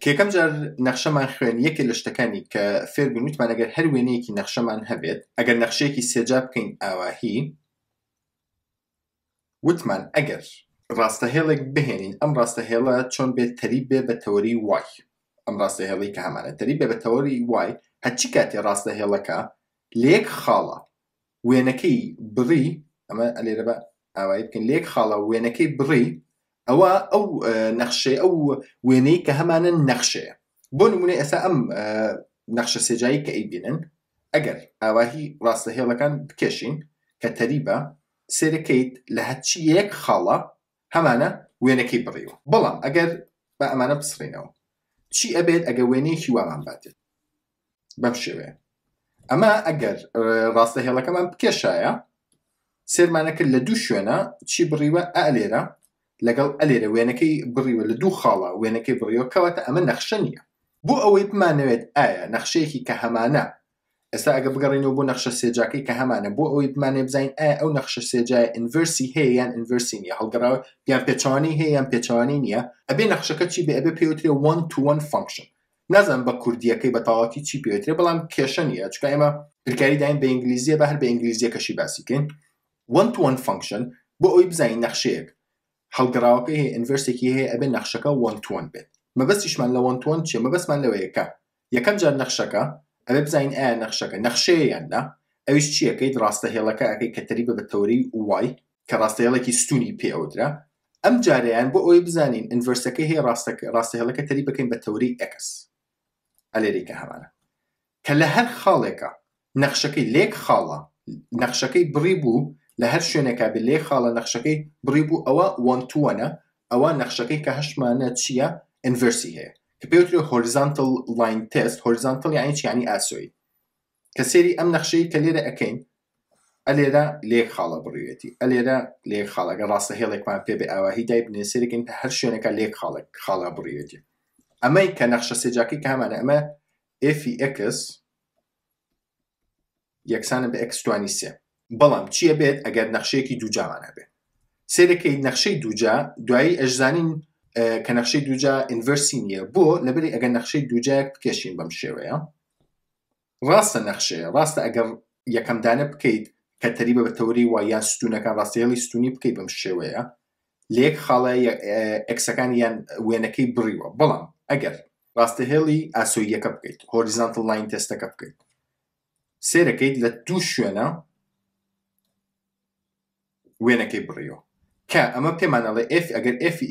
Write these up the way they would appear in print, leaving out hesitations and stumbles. که کم جر نقشه من خوانی که لشتکانی که فرگونیت من اگر هر وینی که نقشه من هبید اگر نقشه که سجاب کن آواهی وطمان اگر راسته هلک بهینین ام راسته هلا چون به تریبه به توری وای ام راسته هلی که همانه تریبه به توری وای هچی کاتی راسته هلکا لیک خاله وینکی بری اما علی ربا آواهی بکن لیک خاله وینکی بری او نقشه او ويني كهمانا نقشه بون من اسا ام نقشه سجاي كايبينن اگر اواهي راسته هلا كان بكشين كتريبا سيركيت لهاتشي يك خاله همانا وينكي بريو بلان اگر بامانه بصرينو شي ابيد اگر ويني شو عم باتت بمشي اما اگر راسته هلا كمان بكشايا سير معنا كل دوشونا شي بريو االيرا لقال أليرا وينكي بريو لدو خالا وينكي بريو كواتا أما نخشانية بو أوي بمانويت آيا نخشيكي كهمانا إسا أقا بقرينو بو نخشة سيجاكي كهمانا بو أوي بمانوي بزين آيا أو نخشة سيجاية انفرسي هي يان انفرسي نيا هل قراوي بيان بيتاني هي يان بيتاني نيا أبي نخشة كتشي بأبي بيوتري 1-to-1 function نازم بكردية كي بطاقاتي تشي بيوتري بلان كيشانية چكا إما بالكاري داين بإنجليزية بحر بإنجليزية كشي باسيكين 1-to-1 function بو أوي بزين نخشيك حلقراوكي هي انفرسيكي هي ابن نخشكا 1-to-1 بيت ما بسش من لو 1-to-1 شي ما بس من لو يكا يكم جار نخشكا ابي بزين نخشكا نخشي عندنا ايش شي اكيد راسته هلكا اكيد كتريبه بالتوري واي كراسته هلكي ستوني بي اودرا ام جاريان بو اي بزانين انفرسيكي هي راسته هلكا تريبه كين بالتوري اكس اليريكا همانا كلها خالقه نخشكي ليك خاله نخشكي بريبو لهر شونكا باللي خاله نقشكي بريبو او 1-to-1 او نقشكي كهش معنى تشيا انفيرسي هي كبيوتري هوريزونتال لاين تيست هوريزونتال يعني شي يعني اسوي كسيري ام نقشي كليرا اكين اليرا لي خاله بريتي اليرا لي خاله راسه هيلك مع بي بي او هي دايب نسيرك انت هر شونكا لي خاله خاله بريتي اما كنقشه سجاكي كمان اما اف اكس يكسان باكس 27 بلام چیه بید اگر نقشه کی دوجا معنه بید سره که نقشه دوجا دوی اجزانین که نقشه دوجا انورسی نیه بو لبری اگر نقشه دوجا بکشین بمشه ویا راست نقشه راست اگر یکم دانه بکید که تریبه به توری و یا ستونه کن راسته هلی ستونی بکید بمشه ویا لیک خاله یا اکسکان یا وینکی بریوه بلام اگر راسته هلی اسو یک بکید هوریزانتال لاین تست یک بکید سره که لدو شونه وينكي بريو كا اما بمعنى اف اگر اف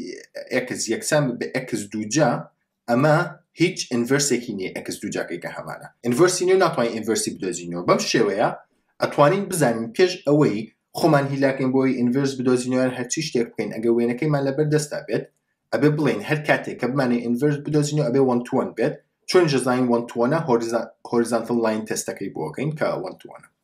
اكس يكسان باكس دوجا اما هيج انفرسيكيني اكس دوجا كيكا همانا انفرسينيو ناتواني انفرسي بدوزينيو بمشويا اتوانين بزانين بيج اوي خمان هيلاكين بوي انفرس بدوزينيو هر تشيش تيك بكين اگر وينكي من لبردستا بيت ابي بلين هر كاتيك بمعنى انفرس بدوزينيو ابي 1-to-1 بيت چون جزاين 1-to-1 هوريزونتال لاين تيستا كي بوكين كا 1-to-1